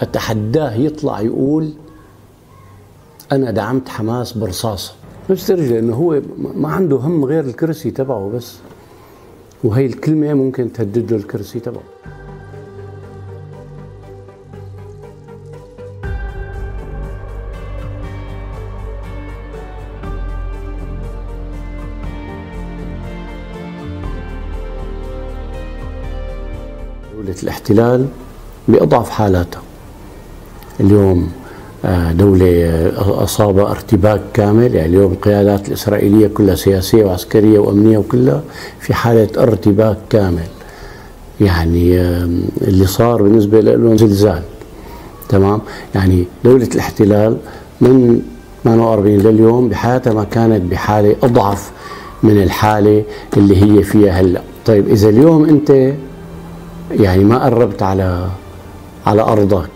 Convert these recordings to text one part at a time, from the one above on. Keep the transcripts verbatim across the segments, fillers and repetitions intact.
أتحداه يطلع يقول أنا دعمت حماس برصاصة. مسترجع لأنه هو ما عنده هم غير الكرسي تبعه بس، وهي الكلمة ممكن تهدد له الكرسي تبعه. دولة الاحتلال بأضعف حالاتها اليوم دولة أصابها ارتباك كامل، يعني اليوم القيادات الإسرائيلية كلها سياسية وعسكرية وأمنية وكلها في حالة ارتباك كامل. يعني اللي صار بالنسبة لهم زلزال، تمام؟ يعني دولة الاحتلال من ثمانية وأربعين لليوم بحياتها ما كانت بحالة أضعف من الحالة اللي هي فيها هلأ. طيب إذا اليوم أنت يعني ما قربت على على أرضك،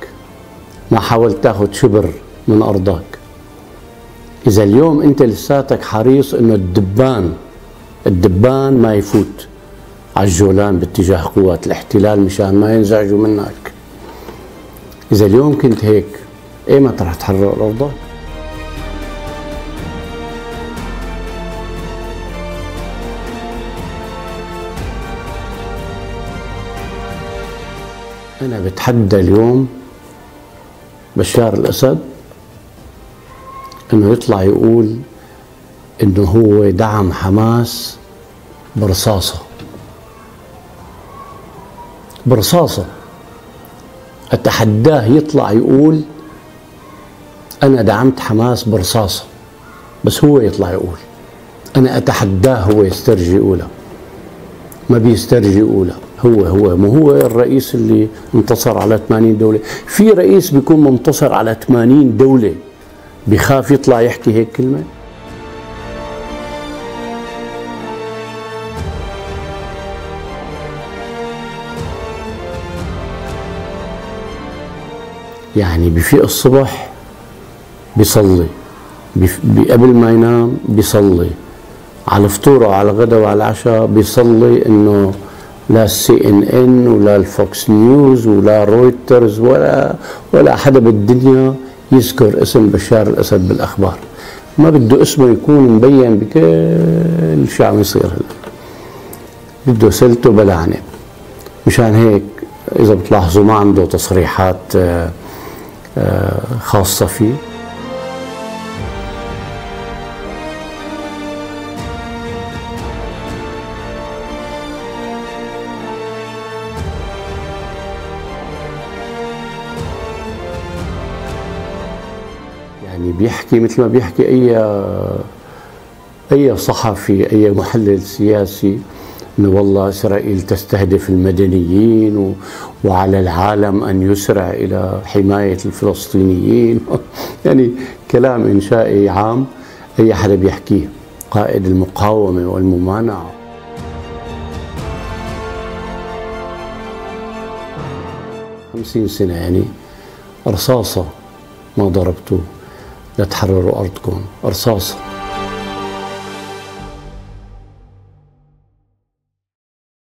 ما حاولت تاخذ شبر من أرضك، إذا اليوم أنت لساتك حريص إنه الدبان الدبان ما يفوت على الجولان باتجاه قوات الاحتلال مشان ما ينزعجوا منك، إذا اليوم كنت هيك إيه ما رح تحرر أرضك. أنا بتحدى اليوم بشار الأسد إنه يطلع يقول إنه هو دعم حماس برصاصة برصاصة أتحداه يطلع يقول أنا دعمت حماس برصاصة، بس هو يطلع يقول. أنا أتحداه هو يسترجي يقولها، ما بيسترجي يقولها. هو هو مو هو الرئيس اللي انتصر على ثمانين دولة؟ في رئيس بيكون منتصر على ثمانين دولة بخاف يطلع يحكي هيك كلمة؟ يعني بفيق الصبح بيصلي، قبل ما ينام بيصلي، على الفطور وعلى الغداء وعلى العشاء بيصلي انه لا السي ان ان ولا الفوكس نيوز ولا رويترز ولا ولا حدا بالدنيا يذكر اسم بشار الاسد بالاخبار. ما بده اسمه يكون مبين بكل شيء عم يصير هلا، بده سلته بلا عنب. مشان هيك اذا بتلاحظوا ما عنده تصريحات خاصه فيه. يعني بيحكي مثل ما بيحكي اي اي صحفي، اي محلل سياسي، انه والله اسرائيل تستهدف المدنيين و... وعلى العالم ان يسرع الى حمايه الفلسطينيين. يعني كلام انشائي عام اي حدا بيحكيه، قائد المقاومه والممانعه. خمسين سنه يعني رصاصه ما ضربتوه لتحرروا أرضكم، رصاصة.